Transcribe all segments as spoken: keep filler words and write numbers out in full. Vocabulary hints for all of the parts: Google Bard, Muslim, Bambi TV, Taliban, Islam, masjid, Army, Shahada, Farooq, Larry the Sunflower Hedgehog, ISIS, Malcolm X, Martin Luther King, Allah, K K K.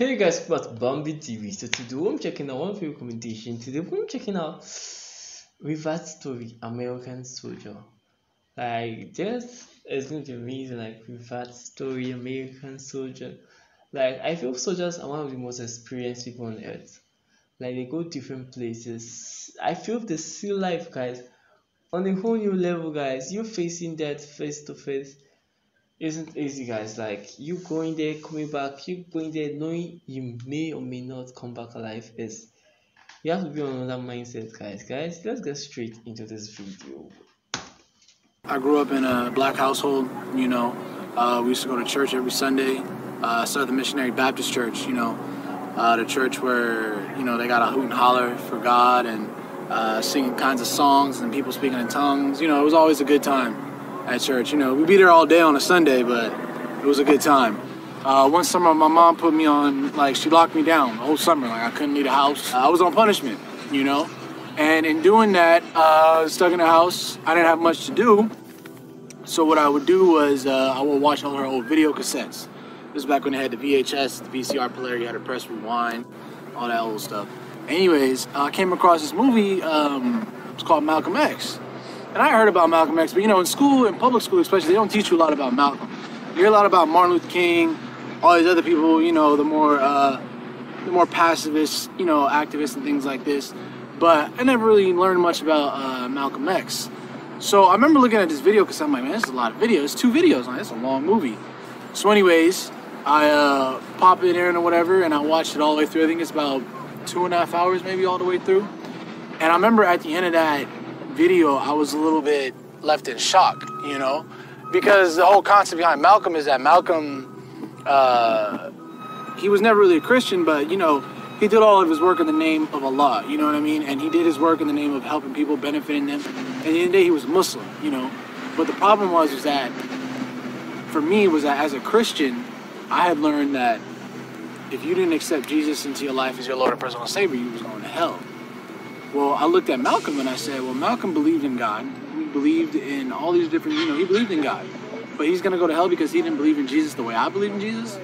Hey guys, it's Bambi T V. So today I'm checking out one film recommendation. Today I'm checking out Reverse Story, American Soldier. Like this is going to be amazing, like Reverse Story, American Soldier. Like I feel soldiers are one of the most experienced people on earth. Like they go different places. I feel they see life, guys, on a whole new level, guys. You facing that face to face isn't easy, guys. Like you going there, coming back, you going there, knowing you may or may not come back alive. Is you have to be on another mindset, guys. Guys, let's get straight into this video. I grew up in a black household. You know, uh, we used to go to church every Sunday. Uh, Southern Missionary Baptist Church. You know, uh, the church where you know they got a hoot and holler for God and uh, singing kinds of songs and people speaking in tongues. You know, it was always a good time at church. You know, we'd be there all day on a Sunday, but it was a good time. Uh, one summer, my mom put me on, like, she locked me down the whole summer. Like, I couldn't leave the house. I was on punishment, you know? And in doing that, uh, I was stuck in the house. I didn't have much to do. So what I would do was uh, I would watch all her old video cassettes. This is back when they had the V H S, the V C R player, you had to press rewind, all that old stuff. Anyways, I came across this movie. Um, it's called Malcolm X. And I heard about Malcolm X, but you know, in school, in public school especially, they don't teach you a lot about Malcolm. You hear a lot about Martin Luther King, all these other people, you know, the more, uh, the more pacifist, you know, activists and things like this. But I never really learned much about uh, Malcolm X. So I remember looking at this video because I'm like, man, this is a lot of videos. It's two videos, man. It's a long movie. So anyways, I uh, pop it in or whatever, and I watched it all the way through. I think it's about two and a half hours, maybe all the way through. And I remember at the end of that video, I was a little bit left in shock, you know, because the whole concept behind Malcolm is that Malcolm, uh, he was never really a Christian, but, you know, he did all of his work in the name of Allah, you know what I mean? And he did his work in the name of helping people, benefiting them. At the end of the day, he was Muslim, you know. But the problem was, was that, for me, was that as a Christian, I had learned that if you didn't accept Jesus into your life as your Lord and personal Savior, you was going to hell. Well, I looked at Malcolm and I said, well, Malcolm believed in God. He believed in all these different, you know, he believed in God. But he's going to go to hell because he didn't believe in Jesus the way I believe in Jesus.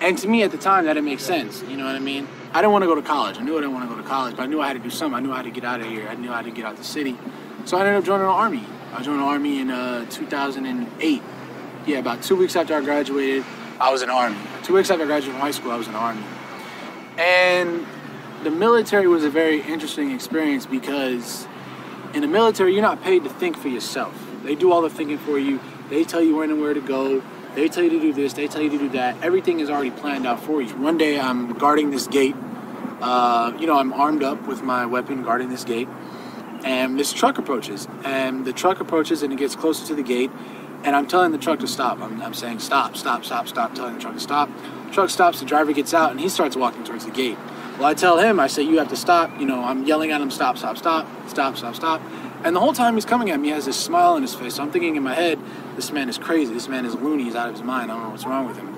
And to me at the time, that didn't make sense. You know what I mean? I didn't want to go to college. I knew I didn't want to go to college, but I knew I had to do something. I knew I had to get out of here. I knew I had to get out of the city. So I ended up joining the Army. I joined the Army in uh, two thousand eight. Yeah, about two weeks after I graduated, I was in the Army. Two weeks after I graduated from high school, I was in the Army. And the military was a very interesting experience because in the military, you're not paid to think for yourself. They do all the thinking for you. They tell you when and where to go. They tell you to do this. They tell you to do that. Everything is already planned out for you. One day, I'm guarding this gate. Uh, you know, I'm armed up with my weapon, guarding this gate. And this truck approaches. And the truck approaches, and it gets closer to the gate. And I'm telling the truck to stop. I'm, I'm saying, stop, stop, stop, stop, telling the truck to stop. The truck stops. The driver gets out, and he starts walking towards the gate. Well, I tell him, I say, you have to stop. You know, I'm yelling at him, stop, stop, stop, stop, stop, stop. And the whole time he's coming at me, he has this smile on his face. So I'm thinking in my head, this man is crazy. This man is loony. He's out of his mind. I don't know what's wrong with him.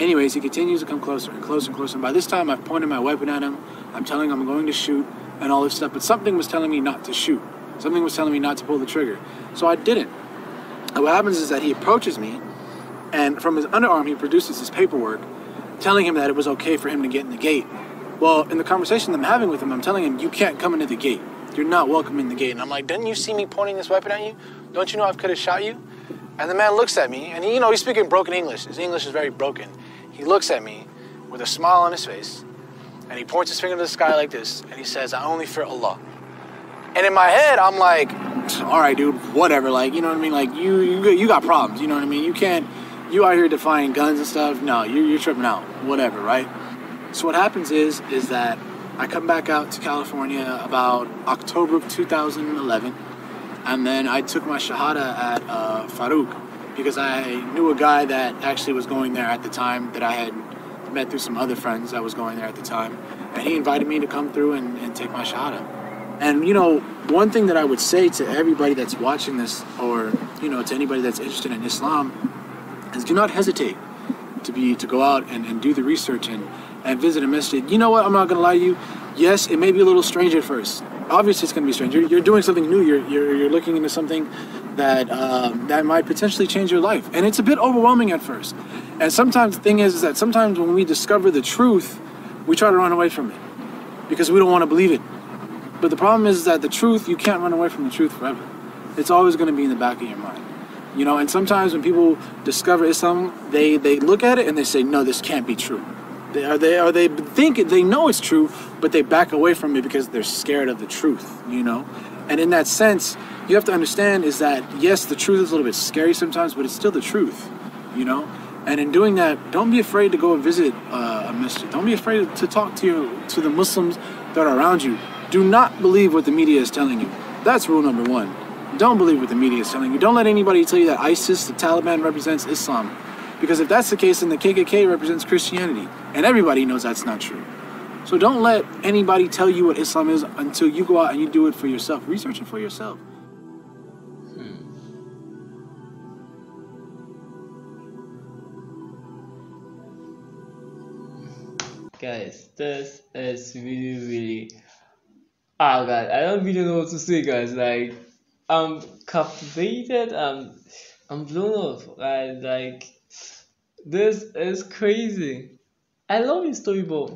Anyways, he continues to come closer and closer and closer. And by this time, I've pointed my weapon at him. I'm telling him I'm going to shoot and all this stuff. But something was telling me not to shoot. Something was telling me not to pull the trigger. So I didn't. And what happens is that he approaches me, and from his underarm, he produces his paperwork telling him that it was okay for him to get in the gate. Well, in the conversation that I'm having with him, I'm telling him, you can't come into the gate. You're not welcome in the gate. And I'm like, didn't you see me pointing this weapon at you? Don't you know I could have shot you? And the man looks at me, and he, you know, he's speaking broken English. His English is very broken. He looks at me with a smile on his face, and he points his finger to the sky like this, and he says, I only fear Allah. And in my head, I'm like, all right, dude, whatever. Like, you know what I mean? Like, you, you, you got problems. You know what I mean? You can't, you out here defying guns and stuff. No, you're, you're tripping out. Whatever, right? So what happens is, is that I come back out to California about October of two thousand eleven, and then I took my Shahada at uh, Farooq because I knew a guy that actually was going there at the time that I had met through some other friends that was going there at the time, and he invited me to come through and, and take my Shahada. And, you know, one thing that I would say to everybody that's watching this or, you know, to anybody that's interested in Islam is do not hesitate to be to go out and, and do the research and and visit a masjid. You know what? I'm not going to lie to you. Yes, it may be a little strange at first. Obviously, it's going to be strange. You're, you're doing something new. You're, you're, you're looking into something that, um, that might potentially change your life. And it's a bit overwhelming at first. And sometimes the thing is, is that sometimes when we discover the truth, we try to run away from it because we don't want to believe it. But the problem is that the truth, you can't run away from the truth forever. It's always going to be in the back of your mind. You know, and sometimes when people discover Islam, they, they look at it and they say, no, this can't be true. They, or, they, or they think it, they know it's true, but they back away from it because they're scared of the truth, you know? And in that sense, you have to understand is that, yes, the truth is a little bit scary sometimes, but it's still the truth, you know? And in doing that, don't be afraid to go and visit uh, a masjid. Don't be afraid to talk to, your, to the Muslims that are around you. Do not believe what the media is telling you. That's rule number one. Don't believe what the media is telling you. Don't let anybody tell you that ISIS, the Taliban, represents Islam. Because if that's the case, then the K K K represents Christianity. And everybody knows that's not true. So don't let anybody tell you what Islam is until you go out and you do it for yourself. Research it for yourself. Hmm. Guys, this is really, really... Oh, God, I don't really know what to say, guys. Like... I'm captivated, I'm, I'm blown off, I, like, this is crazy. I love his story, but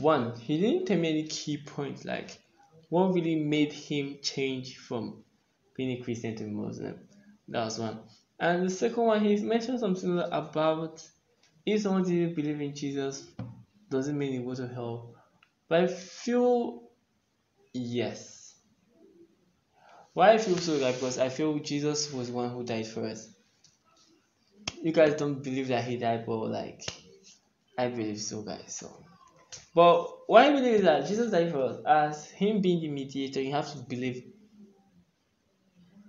one, he didn't tell me any key points, like, what really made him change from being a Christian to a Muslim. That was one. And the second one, he mentioned something about, if someone didn't believe in Jesus, doesn't mean he will go to hell. But I feel, yes. Why I feel so like because I feel Jesus was the one who died for us. You guys don't believe that he died, but like I believe so, guys. So, but what I believe is that Jesus died for us. As him being the mediator, you have to believe.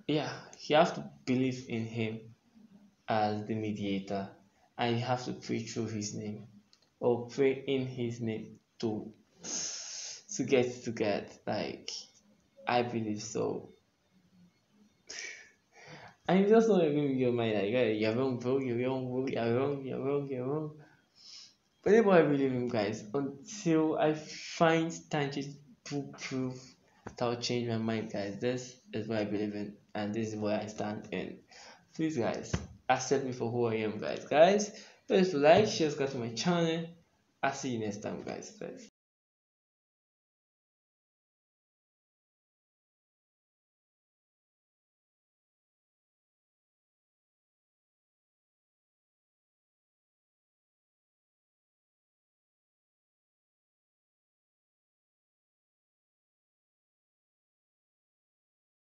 Yeah, you have to believe in him as the mediator, and you have to pray through his name or pray in his name to to get to get like I believe so. I'm just not even in your mind like, hey, you're wrong, bro, you're wrong, bro, you're wrong, you're wrong, you're wrong. But that's what I believe in, guys, until I find tangible proof that will change my mind, guys. This is what I believe in, and this is where I stand in. Please, guys, accept me for who I am, guys. Guys, please like, share, subscribe to my channel. I'll see you next time, guys. Please.